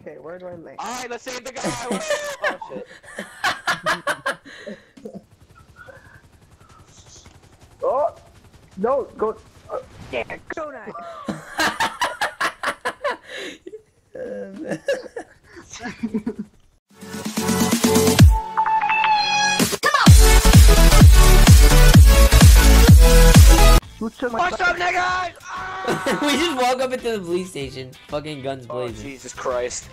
Okay, where do I land? Alright, let's save the guy! Oh shit. Oh! No! Go! Yeah, go now! Come on! What's up, niggas? We just walk up into the police station, fucking guns blazing. Oh, Jesus Christ.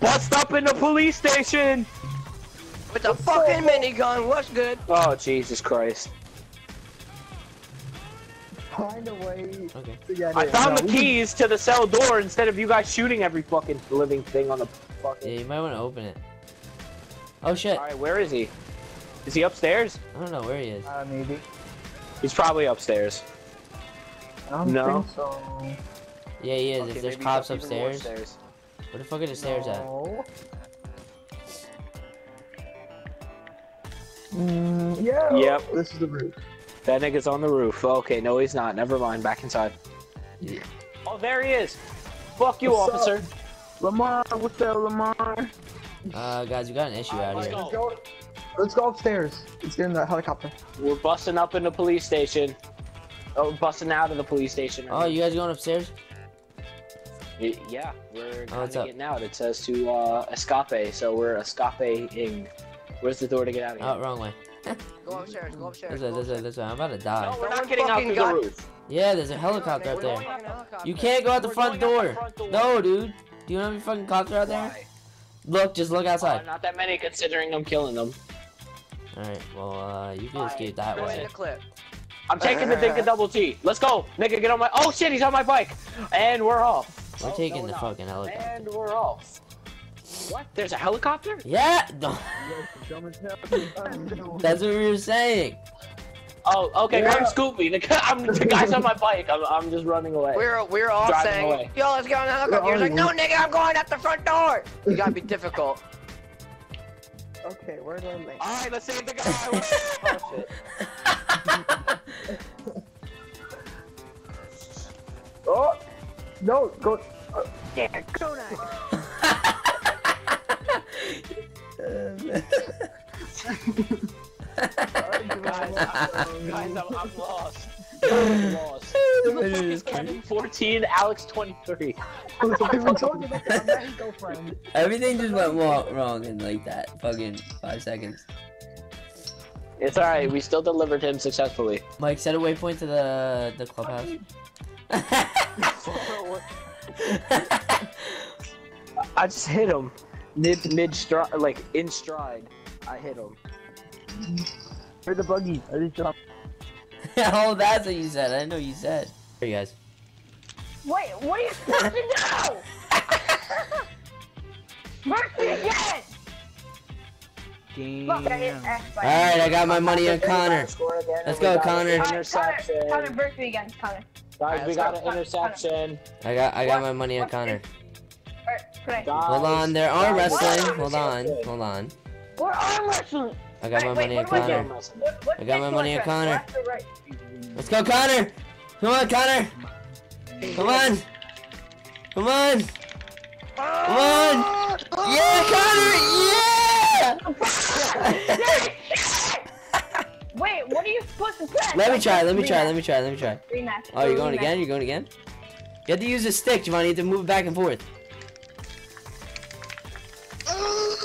Bust up in the police station! With a fucking minigun, what's good? Oh, Jesus Christ. Find a way. Okay. I found the keys to the cell door instead of you guys shooting every fucking living thing on the fucking... Yeah, you might want to open it. Oh shit. Alright, where is he? Is he upstairs? I don't know where he is. Maybe. He's probably upstairs. I don't think so. Yeah, he is. Okay, if there's cops upstairs. Where the fuck are the stairs at? Yeah. Yep. This is the roof. That nigga's on the roof. Okay, no he's not. Never mind. Back inside. Yeah. Oh, there he is! Fuck you, officer! Lamar, what's up, Lamar? Guys, we got an issue out here. Let's go upstairs. Let's get in the helicopter. We're busting up in the police station. Oh, we're busting out of the police station. Right now. You guys going upstairs? Yeah, we're getting out. It says to, escape, so we're escaping. Where's the door to get out of here? Oh, wrong way. Go upstairs, go upstairs. Listen, I'm about to die. No, we're not getting out through the roof. Yeah, there's a helicopter up there. You can't go out the front door. No, dude. Do you know how many fucking cops are out there? Look, just look outside. Not that many considering I'm killing them. Alright, well, you can escape that way. I'm taking the thing to double T. Let's go. Nigga, get on my. Oh shit, he's on my bike. And we're off. We're taking the fucking helicopter. And we're off. What? There's a helicopter? Yeah! No. That's what we were saying. Oh, okay, grab Scoopy. The guy's on my bike. I'm just running away. We're all driving saying, away. Yo, let's go on the helicopter. You're like, no, nigga, I'm going out the front door. You gotta be difficult. Okay, where do I land? Alright, let's save the guy. Oh, shit. Oh! No, go. Yeah, go now. Guys, I'm lost. I'm lost. Who the fuck is Kevin 14, Alex 23? Everything just went wrong in like that fucking 5 seconds. It's alright, we still delivered him successfully. Mike, set a waypoint to the clubhouse. I just hit him. Mid stride, like in stride, I hit him. Where's the buggy? I just dropped. Oh, that's what you said. I didn't know you said. Here, you guys. Wait, what are you supposed to do? Mercy again! Damn. Alright, I got my money on Connor. Let's go, Connor. Connor, break me again, Connor. Guys, we got an interception. I got my money on Connor. Guys, hold on, they're arm wrestling. Hold on. We're arm wrestling. I got my money on Connor. I got my money on Connor. Let's go, Connor. Come on, Connor. Come on. Come on. Come on. Yeah, Connor. Yeah. Wait, what are you supposed to press? Let me try. Oh, you're going again? You're going again? You have to use a stick, Giovanni. You have to move back and forth.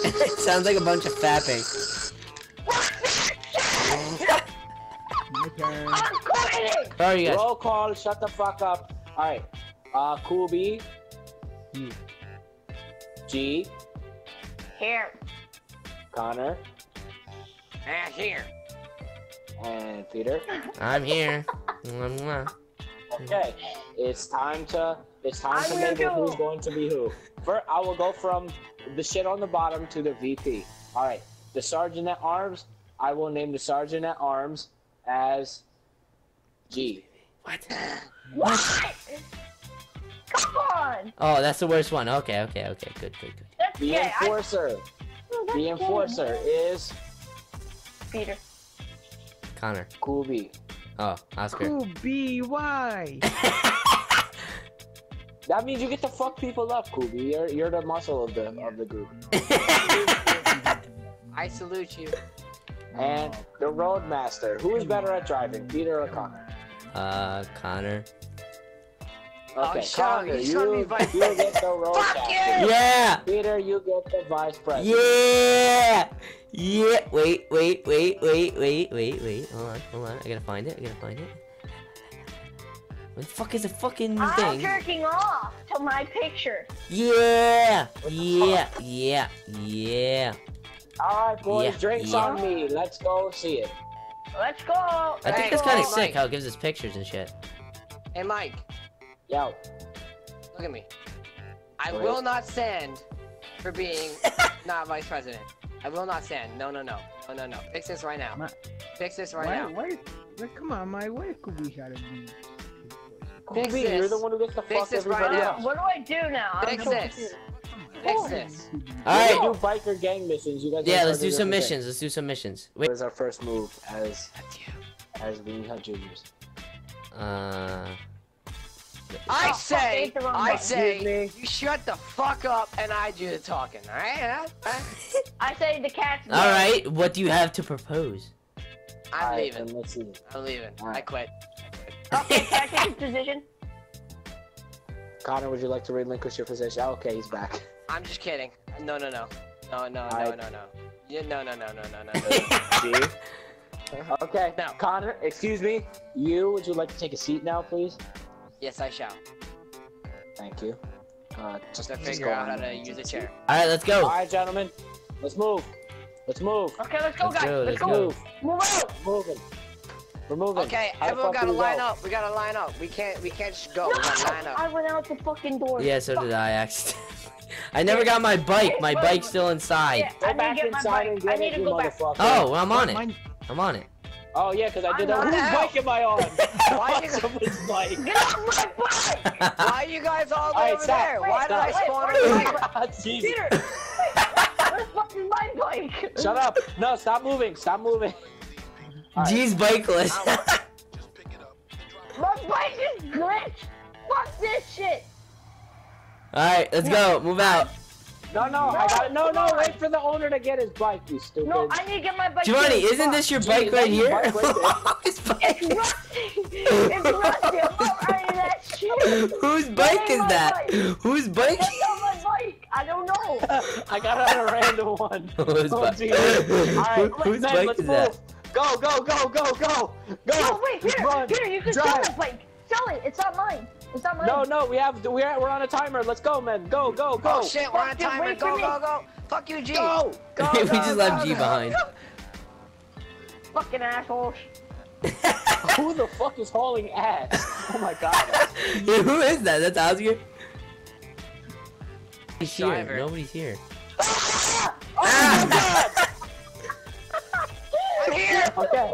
It sounds like a bunch of fapping. Sorry, guys. Roll call, shut the fuck up. Alright. Kubi. G. Here. Connor. And here. And Peter. I'm here. Okay. It's time to make it who's going to be who. I will go from the shit on the bottom to the VP. Alright, the sergeant at arms, I will name the sergeant at arms as G. What? Come on! Oh, that's the worst one. Okay, good. The enforcer is... Peter. Connor. Cool B. Oh, Oscar. Cool B, why? That means you get to fuck people up, Kubi. You're the muscle of the group. I salute you. And the roadmaster. Who is better at driving, Peter or Connor? Connor. Okay, Connor, you get the roadmaster. Fuck you! Yeah. Peter, you get the vice president. Yeah. Yeah. Wait. Hold on. I gotta find it. What the fuck is a fucking thing? I'm jerking off to my picture. Yeah. Alright, boys, drinks on me. Let's go see it. Let's go. I think that's kind of sick how it gives us pictures and shit. Hey, Mike. Yo. Look at me. I will not stand for being not vice president. I will not stand. No. Fix this right now. Fix this right now. Wait, come on, Mike. Where could we gotta be? Fix this. You're the one who gets the fuck right now. What do I do now? Fix this. Alright. Do biker gang missions. You guys let's do some missions. What is our first move as we have juniors? I say you shut the fuck up and I do the talking, alright? I say the cat's dead. Alright, what do you have to propose? I'm leaving. Let's see. I'm leaving. Right. I quit. Okay, can I take his position? Connor, would you like to relinquish your position? Oh, okay, he's back. I'm just kidding. No. Okay, now Connor, excuse me. Would you like to take a seat now, please? Yes, I shall. Thank you. Just to figure out how to use a chair. All right, let's go. All right, gentlemen, let's move. Okay, let's go, guys. Let's go. Move. We're moving. Okay, everyone gotta line up. We gotta line up. We can't just go. No! We gotta line up. I went out the fucking door. Yeah, so did I actually. I never got my bike. My bike's still inside. Yeah, I need to go back inside and get it, Oh, well, I'm on it. Oh yeah, because I did that. Whose bike am I on? Why is someone's bike? Get off my bike! Why are you guys all over there? Why did I spawn on the Peter, where's fucking my bike? Shut up! No, stop moving. G's bikeless. Just pick it up and drop it. My bike is glitched. Fuck this shit. Alright, let's go. Move out. No, wait for the owner to get his bike, you stupid. No, I need to get my bike. Giovanni, isn't this your bike right here? It's rusty. It's rusty. I'm not riding that shit. Whose bike is that? Whose bike? I don't know. I got on a random one. Whose bike is that? Go! No, wait, here, you can sell this bike. Sell it. It's not mine. No, we're on a timer. Let's go, man. Go. Oh shit, we're on a timer. Go. Fuck you, G. Go. We just left G behind. Fucking asshole. Who the fuck is hauling ass? Oh my god. Yeah, who is that? That's Oscar. Nobody's here. Oh my god. Here. Okay.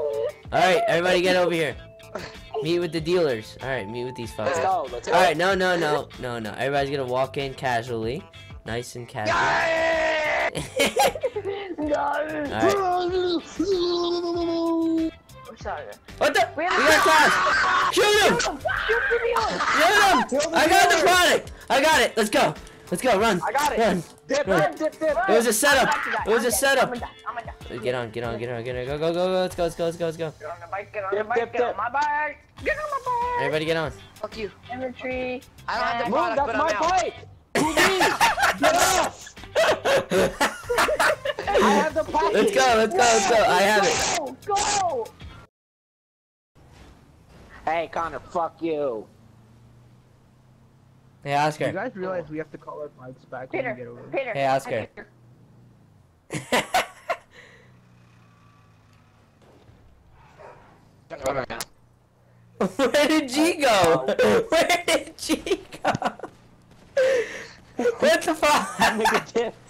Alright, everybody get over here. Meet with the dealers. Alright, meet with these fuckers. Let's go. Alright, no. Everybody's gonna walk in casually. Nice and casual. Right. I'm sorry. What the? We got class! Shoot him! I got the product! I got it! Let's go, run! I got it! Run. Dip. It was a setup! It was a setup! Get on, go, let's go. Get on the bike, get on my bike! Get on my bike! Everybody get on. Fuck you. Inventory. I don't have the product, but I'm out. That's my bike! Who needs? Get off! I have the pocket! Let's go, I have it. Go! Hey, Connor, fuck you. Hey, Oscar. You guys realize we have to call our bikes back when we get over here? Peter. Hey, Oscar. Where did G go? What the fuck?